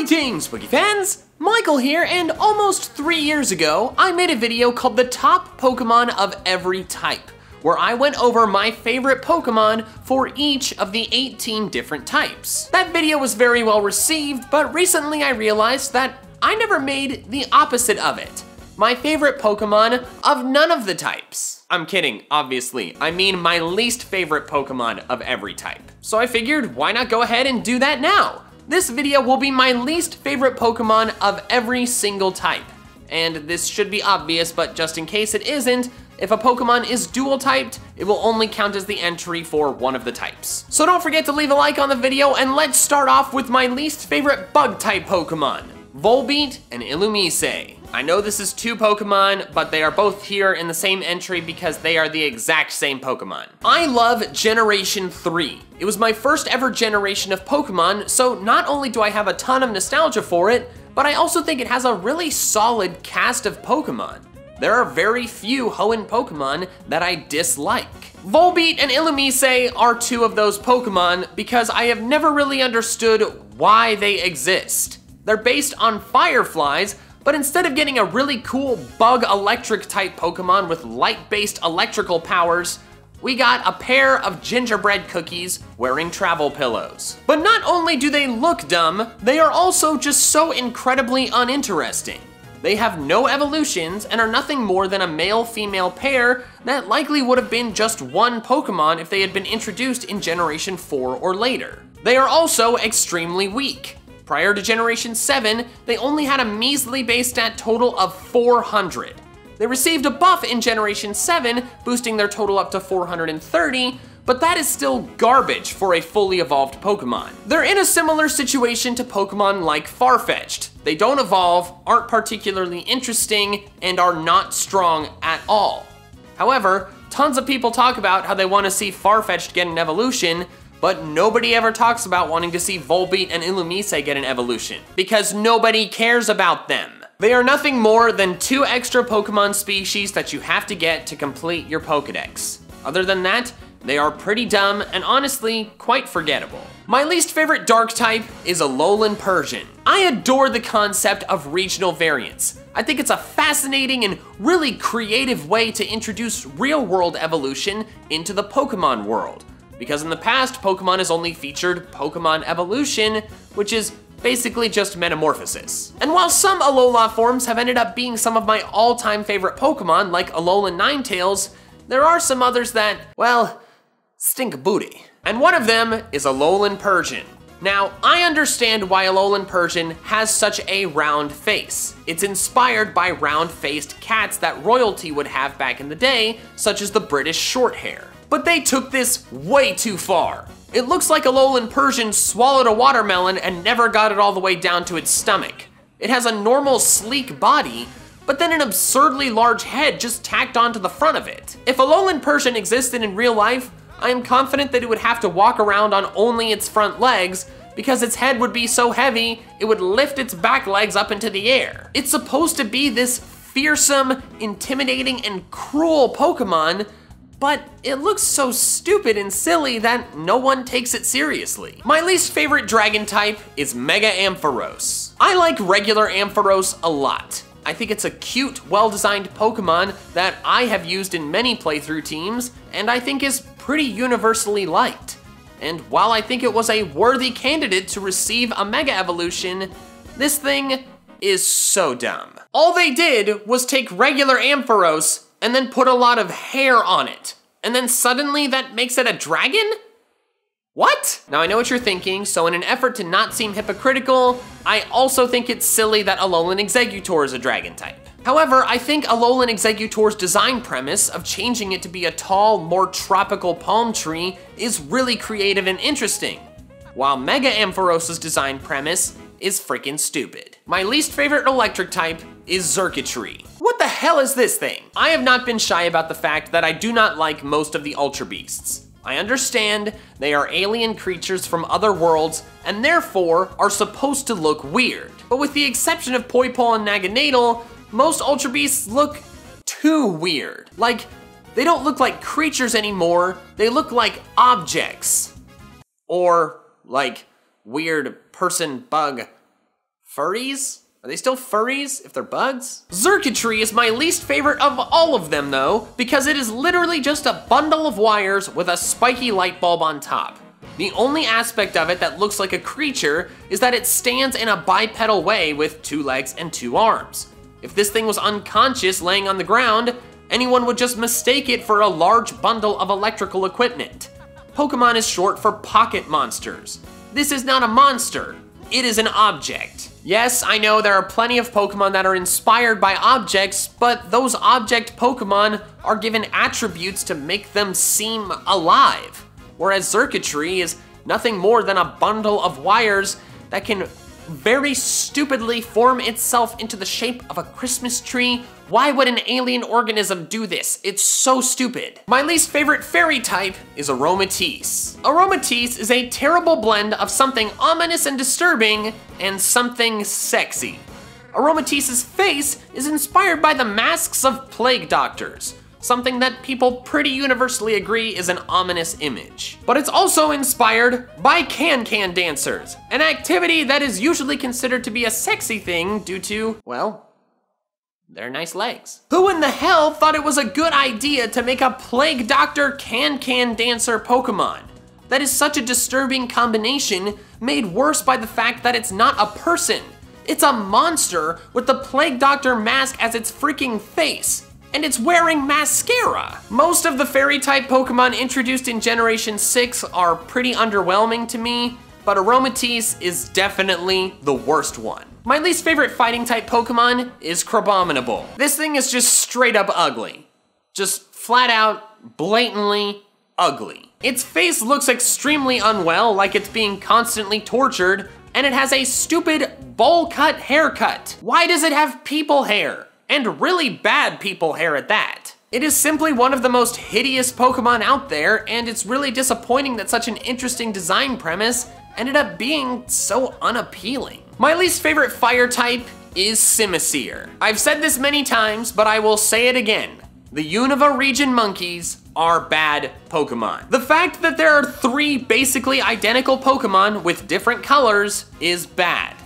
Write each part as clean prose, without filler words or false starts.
Greetings, Spooky fans! Michael here, and almost 3 years ago, I made a video called The Top Pokemon of Every Type, where I went over my favorite Pokemon for each of the 18 different types. That video was very well received, but recently I realized that I never made the opposite of it. My favorite Pokemon of none of the types. I'm kidding, obviously. I mean my least favorite Pokemon of every type. So I figured, why not go ahead and do that now? This video will be my least favorite Pokemon of every single type. And this should be obvious, but just in case it isn't, if a Pokemon is dual typed, it will only count as the entry for one of the types. So don't forget to leave a like on the video, and let's start off with my least favorite bug type Pokemon, Volbeat and Illumise. I know this is two Pokemon, but they are both here in the same entry because they are the exact same Pokemon. I love Generation 3. It was my first ever generation of Pokemon, so not only do I have a ton of nostalgia for it, but I also think it has a really solid cast of Pokemon. There are very few Hoenn Pokemon that I dislike. Volbeat and Illumise are two of those Pokemon because I have never really understood why they exist. They're based on Fireflies, but instead of getting a really cool bug electric type Pokemon with light-based electrical powers, we got a pair of gingerbread cookies wearing travel pillows. But not only do they look dumb, they are also just so incredibly uninteresting. They have no evolutions and are nothing more than a male-female pair that likely would have been just one Pokemon if they had been introduced in Generation 4 or later. They are also extremely weak. Prior to Generation 7, they only had a measly base stat total of 400. They received a buff in Generation 7, boosting their total up to 430, but that is still garbage for a fully evolved Pokemon. They're in a similar situation to Pokemon like Farfetch'd. They don't evolve, aren't particularly interesting, and are not strong at all. However, tons of people talk about how they want to see Farfetch'd get an evolution, but nobody ever talks about wanting to see Volbeat and Illumise get an evolution, because nobody cares about them. They are nothing more than two extra Pokemon species that you have to get to complete your Pokedex. Other than that, they are pretty dumb and honestly quite forgettable. My least favorite dark type is Alolan Persian. I adore the concept of regional variants. I think it's a fascinating and really creative way to introduce real-world evolution into the Pokemon world. Because in the past, Pokemon has only featured Pokemon evolution, which is basically just metamorphosis. And while some Alola forms have ended up being some of my all-time favorite Pokemon, like Alolan Ninetales, there are some others that, well, stink booty. And one of them is Alolan Persian. Now, I understand why Alolan Persian has such a round face. It's inspired by round-faced cats that royalty would have back in the day, such as the British Shorthair. But they took this way too far. It looks like Alolan Persian swallowed a watermelon and never got it all the way down to its stomach. It has a normal, sleek body, but then an absurdly large head just tacked onto the front of it. If Alolan Persian existed in real life, I am confident that it would have to walk around on only its front legs, because its head would be so heavy, it would lift its back legs up into the air. It's supposed to be this fearsome, intimidating, and cruel Pokemon, but it looks so stupid and silly that no one takes it seriously. My least favorite dragon type is Mega Ampharos. I like regular Ampharos a lot. I think it's a cute, well-designed Pokemon that I have used in many playthrough teams, and I think is pretty universally liked. And while I think it was a worthy candidate to receive a Mega Evolution, this thing is so dumb. All they did was take regular Ampharos and then put a lot of hair on it. And then suddenly that makes it a dragon? What? Now I know what you're thinking, so in an effort to not seem hypocritical, I also think it's silly that Alolan Exeggutor is a dragon type. However, I think Alolan Exeggutor's design premise of changing it to be a tall, more tropical palm tree is really creative and interesting, while Mega Ampharos' design premise is freaking stupid. My least favorite electric type is Xurkitree. What the hell is this thing? I have not been shy about the fact that I do not like most of the Ultra Beasts. I understand they are alien creatures from other worlds and therefore are supposed to look weird. But with the exception of Poipole and Naganadel, most Ultra Beasts look too weird. Like, they don't look like creatures anymore, they look like objects. Or like weird person bug Furries? Are they still furries if they're bugs? Xurkitree is my least favorite of all of them though, because it is literally just a bundle of wires with a spiky light bulb on top. The only aspect of it that looks like a creature is that it stands in a bipedal way with two legs and two arms. If this thing was unconscious laying on the ground, anyone would just mistake it for a large bundle of electrical equipment. Pokemon is short for pocket monsters. This is not a monster, it is an object. Yes, I know there are plenty of Pokemon that are inspired by objects, but those object Pokemon are given attributes to make them seem alive. Whereas Xurkitree is nothing more than a bundle of wires that can very stupidly form itself into the shape of a Christmas tree. Why would an alien organism do this? It's so stupid. My least favorite fairy type is Aromatisse. Aromatisse is a terrible blend of something ominous and disturbing and something sexy. Aromatisse's face is inspired by the masks of plague doctors, something that people pretty universally agree is an ominous image. But it's also inspired by can-can dancers, an activity that is usually considered to be a sexy thing due to, well, their nice legs. Who in the hell thought it was a good idea to make a plague doctor can-can dancer Pokemon? That is such a disturbing combination, made worse by the fact that it's not a person. It's a monster with the plague doctor mask as its freaking face. And it's wearing mascara. Most of the fairy type Pokemon introduced in Generation 6 are pretty underwhelming to me, but Aromatisse is definitely the worst one. My least favorite fighting type Pokemon is Crabominable. This thing is just straight up ugly. Just flat out, blatantly ugly. Its face looks extremely unwell, like it's being constantly tortured, and it has a stupid bowl cut haircut. Why does it have people hair? And really bad people hair at that. It is simply one of the most hideous Pokemon out there, and it's really disappointing that such an interesting design premise ended up being so unappealing. My least favorite fire type is Simisear. I've said this many times, but I will say it again. The Unova region monkeys are bad Pokemon. The fact that there are three basically identical Pokemon with different colors is bad.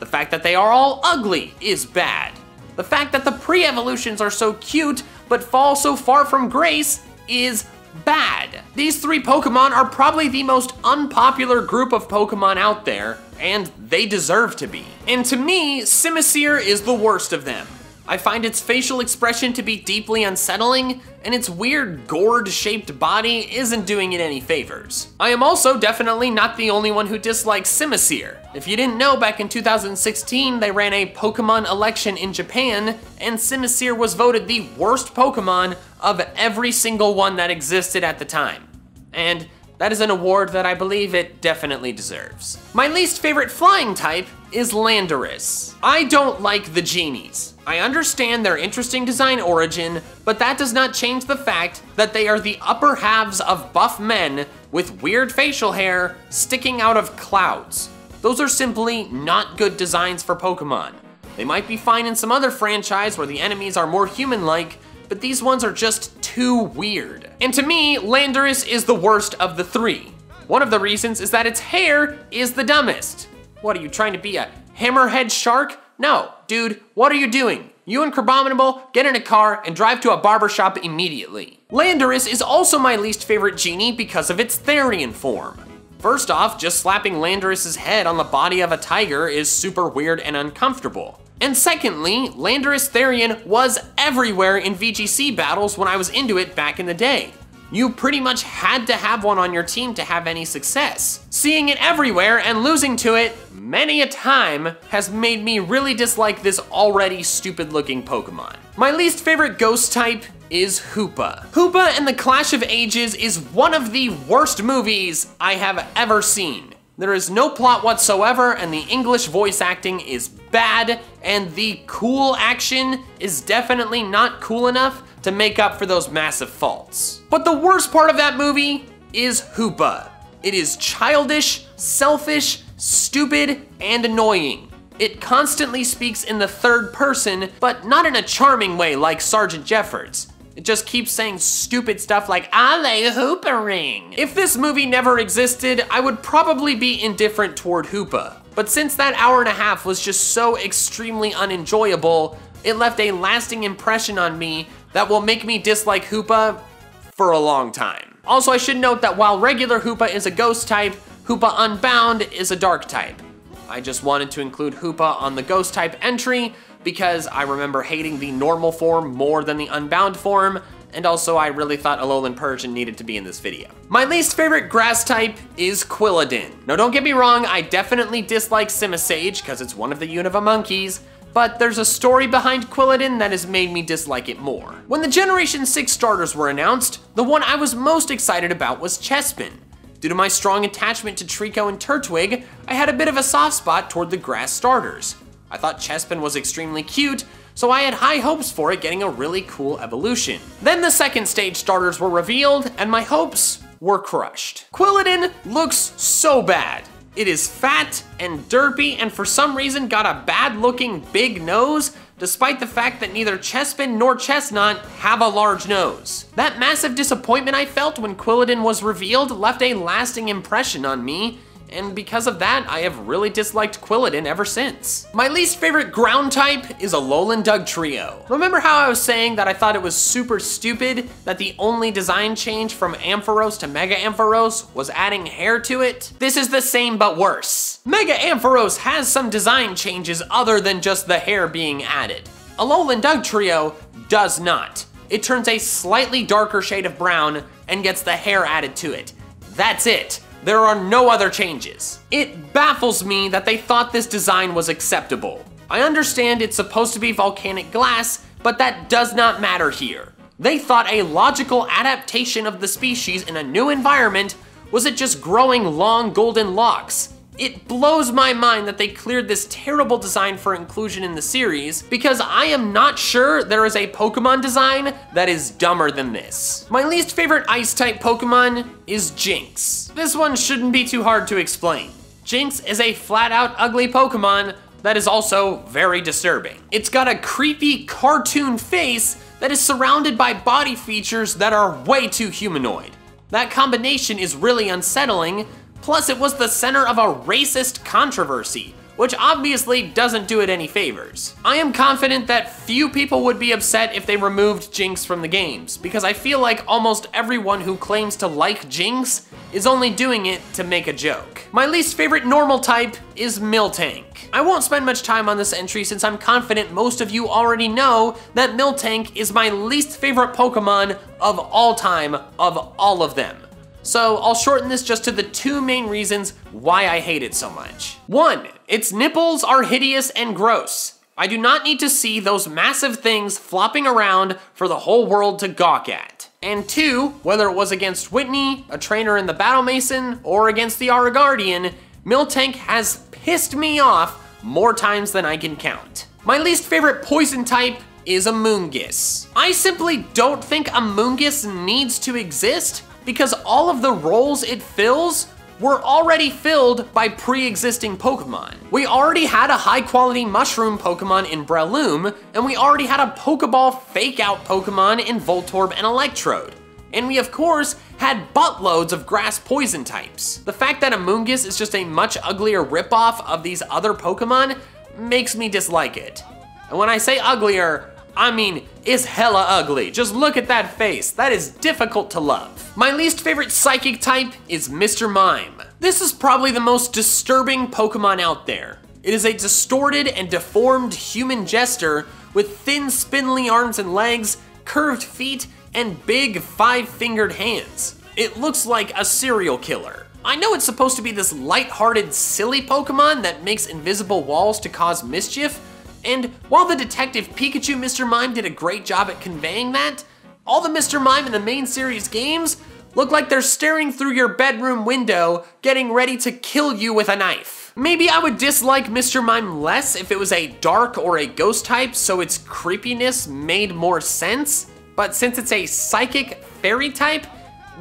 The fact that they are all ugly is bad. The fact that the pre-evolutions are so cute, but fall so far from grace is bad. These three Pokemon are probably the most unpopular group of Pokemon out there, and they deserve to be. And to me, Simisear is the worst of them. I find its facial expression to be deeply unsettling, and its weird gourd-shaped body isn't doing it any favors. I am also definitely not the only one who dislikes Simisear. If you didn't know, back in 2016, they ran a Pokemon election in Japan, and Simisear was voted the worst Pokemon of every single one that existed at the time. And that is an award that I believe it definitely deserves. My least favorite flying type is Landorus. I don't like the genies. I understand their interesting design origin, but that does not change the fact that they are the upper halves of buff men with weird facial hair sticking out of clouds. Those are simply not good designs for Pokemon. They might be fine in some other franchise where the enemies are more human-like, but these ones are just too weird. And to me, Landorus is the worst of the three. One of the reasons is that its hair is the dumbest. What, are you trying to be a hammerhead shark? No, dude, what are you doing? You and Crabominable, get in a car and drive to a barbershop immediately. Landorus is also my least favorite genie because of its Therian form. First off, just slapping Landorus's head on the body of a tiger is super weird and uncomfortable. And secondly, Landorus Therian was everywhere in VGC battles when I was into it back in the day. You pretty much had to have one on your team to have any success. Seeing it everywhere and losing to it many a time has made me really dislike this already stupid looking Pokemon. My least favorite ghost type is Hoopa. Hoopa and the Clash of Ages is one of the worst movies I have ever seen. There is no plot whatsoever, and the English voice acting is bad, and the cool action is definitely not cool enough to make up for those massive faults. But the worst part of that movie is Hoopa. It is childish, selfish, stupid, and annoying. It constantly speaks in the third person, but not in a charming way like Sergeant Jeffords. It just keeps saying stupid stuff like, "I lay Hoopa ring." If this movie never existed, I would probably be indifferent toward Hoopa. But since that hour and a half was just so extremely unenjoyable, it left a lasting impression on me that will make me dislike Hoopa for a long time. Also, I should note that while regular Hoopa is a ghost type, Hoopa Unbound is a dark type. I just wanted to include Hoopa on the ghost type entry because I remember hating the normal form more than the unbound form, and also I really thought Alolan Persian needed to be in this video. My least favorite grass type is Quilladin. Now don't get me wrong, I definitely dislike Simisage because it's one of the Unova monkeys, but there's a story behind Quilladin that has made me dislike it more. When the Generation 6 starters were announced, the one I was most excited about was Chespin. Due to my strong attachment to Treeko and Turtwig, I had a bit of a soft spot toward the grass starters. I thought Chespin was extremely cute, so I had high hopes for it getting a really cool evolution. Then the second stage starters were revealed, and my hopes were crushed. Quilladin looks so bad. It is fat and derpy, and for some reason got a bad-looking big nose, despite the fact that neither Chespin nor Chestnut have a large nose. That massive disappointment I felt when Quilladin was revealed left a lasting impression on me, and because of that, I have really disliked Quilladin ever since. My least favorite ground type is Alolan Dugtrio. Remember how I was saying that I thought it was super stupid that the only design change from Ampharos to Mega Ampharos was adding hair to it? This is the same but worse. Mega Ampharos has some design changes other than just the hair being added. Alolan Dugtrio does not. It turns a slightly darker shade of brown and gets the hair added to it. That's it. There are no other changes. It baffles me that they thought this design was acceptable. I understand it's supposed to be volcanic glass, but that does not matter here. They thought a logical adaptation of the species in a new environment was it just growing long golden locks. It blows my mind that they cleared this terrible design for inclusion in the series, because I am not sure there is a Pokemon design that is dumber than this. My least favorite Ice-type Pokemon is Jinx. This one shouldn't be too hard to explain. Jinx is a flat-out ugly Pokemon that is also very disturbing. It's got a creepy cartoon face that is surrounded by body features that are way too humanoid. That combination is really unsettling. Plus, it was the center of a racist controversy, which obviously doesn't do it any favors. I am confident that few people would be upset if they removed Jinx from the games, because I feel like almost everyone who claims to like Jinx is only doing it to make a joke. My least favorite normal type is Miltank. I won't spend much time on this entry since I'm confident most of you already know that Miltank is my least favorite Pokemon of all time, of all of them. So I'll shorten this just to the two main reasons why I hate it so much. One, its nipples are hideous and gross. I do not need to see those massive things flopping around for the whole world to gawk at. And two, whether it was against Whitney, a trainer in the Battle Mason, or against the Arrogardian, Miltank has pissed me off more times than I can count. My least favorite poison type is Amoongus. I simply don't think Amoongus needs to exist, because all of the roles it fills were already filled by pre-existing Pokemon. We already had a high-quality mushroom Pokemon in Breloom, and we already had a Pokeball fake-out Pokemon in Voltorb and Electrode. And we, of course, had buttloads of grass poison types. The fact that Amoongus is just a much uglier ripoff of these other Pokemon makes me dislike it. And when I say uglier, I mean, it's hella ugly. Just look at that face. That is difficult to love. My least favorite psychic type is Mr. Mime. This is probably the most disturbing Pokemon out there. It is a distorted and deformed human jester with thin, spindly arms and legs, curved feet, and big five-fingered hands. It looks like a serial killer. I know it's supposed to be this light-hearted, silly Pokemon that makes invisible walls to cause mischief, and while the Detective Pikachu Mr. Mime did a great job at conveying that, all the Mr. Mime in the main series games look like they're staring through your bedroom window, getting ready to kill you with a knife. Maybe I would dislike Mr. Mime less if it was a dark or a ghost type, so its creepiness made more sense, but since it's a psychic fairy type,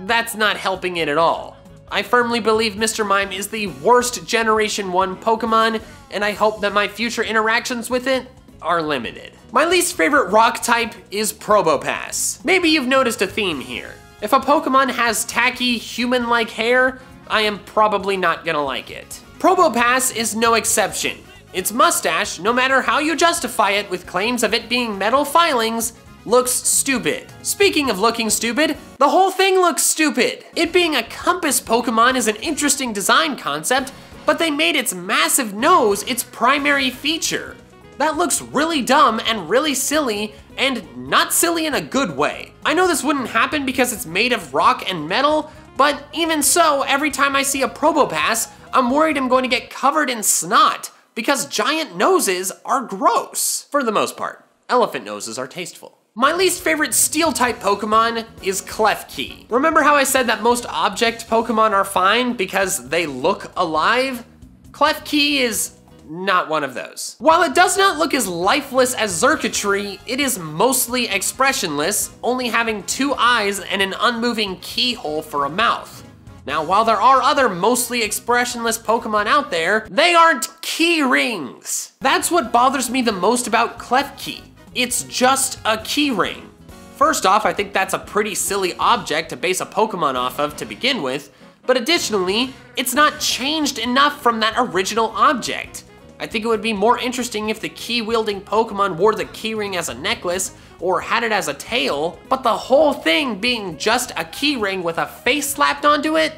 that's not helping it at all. I firmly believe Mr. Mime is the worst Generation 1 Pokemon, and I hope that my future interactions with it are limited. My least favorite rock type is Probopass. Maybe you've noticed a theme here. If a Pokemon has tacky, human-like hair, I am probably not gonna like it. Probopass is no exception. Its mustache, no matter how you justify it with claims of it being metal filings, looks stupid. Speaking of looking stupid, the whole thing looks stupid. It being a compass Pokemon is an interesting design concept, but they made its massive nose its primary feature. That looks really dumb and really silly, and not silly in a good way. I know this wouldn't happen because it's made of rock and metal, but even so, every time I see a Probopass, I'm worried I'm going to get covered in snot, because giant noses are gross. For the most part, elephant noses are tasteful. My least favorite Steel-type Pokemon is Klefki. Remember how I said that most object Pokemon are fine because they look alive? Klefki is not one of those. While it does not look as lifeless as Xurkitree, it is mostly expressionless, only having two eyes and an unmoving keyhole for a mouth. Now, while there are other mostly expressionless Pokemon out there, they aren't key rings. That's what bothers me the most about Klefki. It's just a key ring. First off, I think that's a pretty silly object to base a Pokemon off of to begin with, but additionally, it's not changed enough from that original object. I think it would be more interesting if the key-wielding Pokemon wore the keyring as a necklace or had it as a tail, but the whole thing being just a keyring with a face slapped onto it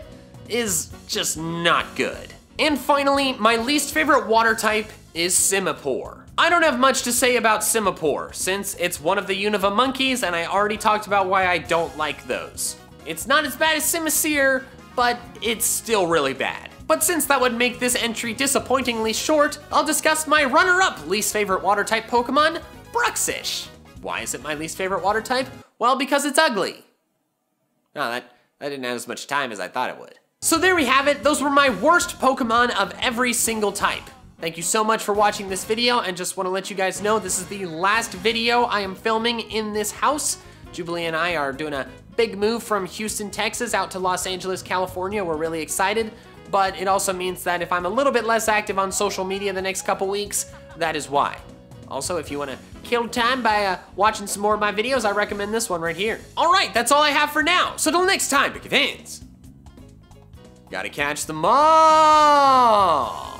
is just not good. And finally, my least favorite water type is Simipour. I don't have much to say about Simipour, since it's one of the Unova monkeys and I already talked about why I don't like those. It's not as bad as Simisear, but it's still really bad. But since that would make this entry disappointingly short, I'll discuss my runner-up least favorite water-type Pokemon, Bruxish. Why is it my least favorite water-type? Well, because it's ugly. No, that didn't have as much time as I thought it would. So there we have it. Those were my worst Pokemon of every single type. Thank you so much for watching this video, and just want to let you guys know this is the last video I am filming in this house. Jubilee and I are doing a big move from Houston, Texas out to Los Angeles, California. We're really excited, but it also means that if I'm a little bit less active on social media the next couple weeks, that is why. Also, if you want to kill time by watching some more of my videos, I recommend this one right here. All right, that's all I have for now. So till next time, pick your hands. Gotta catch them all.